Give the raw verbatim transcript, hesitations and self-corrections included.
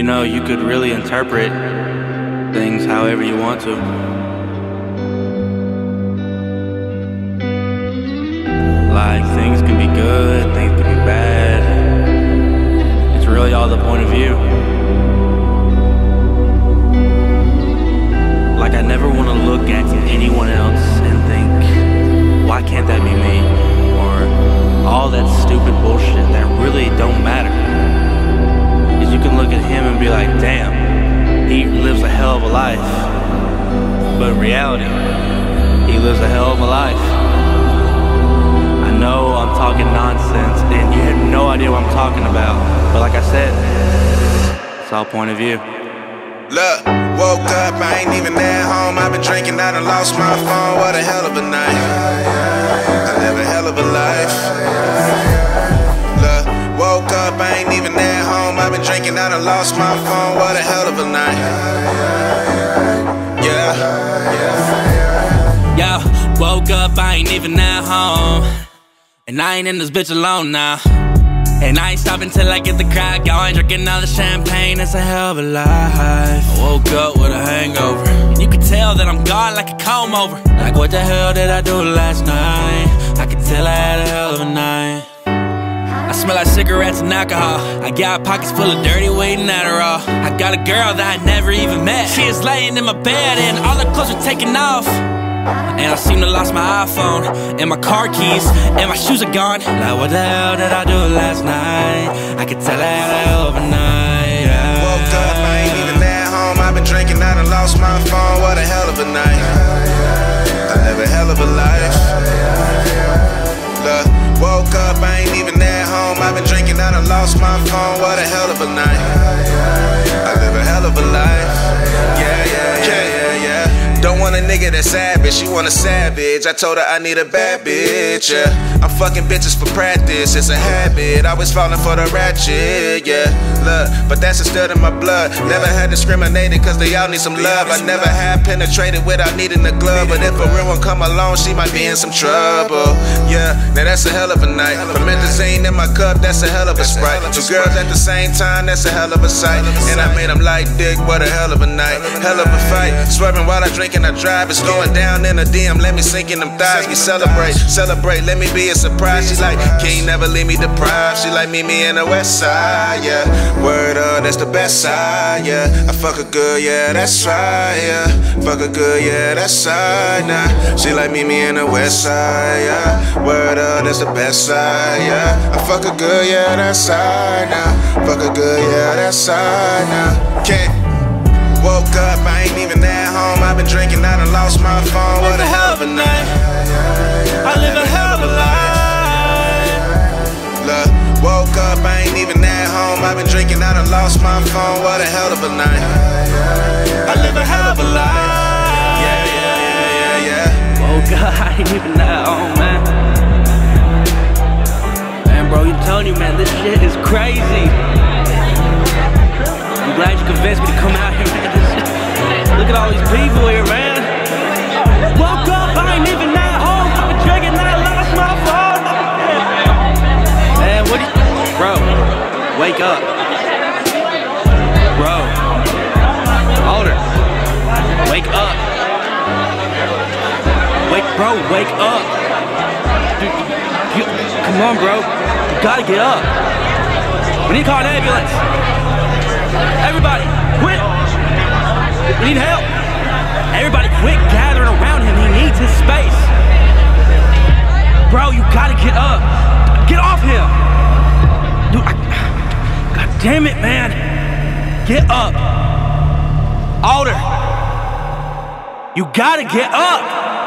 you know, you could really interpret things however you want to. Like, things can be good, things can be bad. It's really all the point of view. Like, I never want to look at anyone else and think, why can't that be me? Or all that stupid bullshit that really don't matter. Because you can look at him and be like, damn, he lives a hell of a life. But in reality, he lives a hell of a life. I know I'm talking nonsense and you have no idea what I'm talking about, but like I said, it's all point of view. Look, woke up, I ain't even at home. I've been drinking, I done lost my phone. What a hell of a night, I live a hell of a life. Look, woke up, I ain't even at home. I've been drinking, I done lost my phone. What a hell of a night. Yeah. Yeah. Yo, woke up, I ain't even at home, and I ain't in this bitch alone now. And I ain't stopping till I get the crack. Y'all ain't drinking all the champagne. It's a hell of a life. I woke up with a hangover, and you can tell that I'm gone like a comb over. Like, what the hell did I do last night? I can tell I had a hell of a night. I smell like cigarettes and alcohol. I got pockets full of dirty weight and Adderall. I got a girl that I never even met. She is laying in my bed and all her clothes are taking off. And I seem to lost my iPhone and my car keys and my shoes are gone. Like, what the hell did I do last night? I could tell I had a hell of a night. Yeah. Woke up, I ain't even at home. I've been drinking, I done lost my phone. What a hell of a night. I live a hell of a life. Look, woke up, I ain't even at home. I've been drinking, I done lost my phone. What a hell of a night. I live a hell of a life. Yeah, yeah, yeah, yeah, yeah. Don't want a nigga that's savage, she want a savage. I told her I need a bad bitch, yeah. I'm fucking bitches for practice, it's a habit. Always falling for the ratchet, yeah. Look, but that's instilled in my blood. Never had discriminated, cause they all need some love. I never had penetrated without needing a glove. But if a real one come along, she might be in some trouble. Yeah, now that's a hell of a night. Promethazine in my cup, that's a hell of a sprite. Two girls at the same time, that's a hell of a sight. And I made them like dick, what a hell of a night. Hell of a fight, swerving while I drink and I drive. It's going down in a D M, let me sink in them thighs. We celebrate, celebrate, let me be a surprise. She like, can't never leave me deprived. She like, meet me in the west side, yeah. Word up, that's the best side, yeah. I fuck a good, yeah, that's right, yeah. Fuck a good, yeah, that's right, nah. She like, meet me in the west side, yeah. Word up, that's the best side, yeah. I fuck a good, yeah, that's right, nah. Fuck a good, yeah, that's right, nah. Can't, woke up, I ain't even at home. I've been drinking, I done lost my phone. What a hell of a night. I live a hell of a life. Look, woke up, I ain't even at home. I've been drinking, I done lost my phone. What a hell of a night. I live a hell of a life. Yeah, yeah, yeah, yeah, yeah. Woke up, I ain't even at home, man. Man, bro, you telling you, man, this shit is crazy. I'm glad you convinced me to come out here, man. Just, look at all these people here, man. Woke up, I ain't even at home. I've been drinking, I done lost my phone. Man, what do you, bro, wake up. Bro, older, wake up. Wake, bro, wake up. Dude, you, come on, bro, you gotta get up. We need to call an ambulance. Everybody, quit. We need help. Everybody, quit gathering around him. He needs his space. Bro, you gotta get up. Get off him! Dude, I, God damn it, man. Get up. Alder. You gotta get up!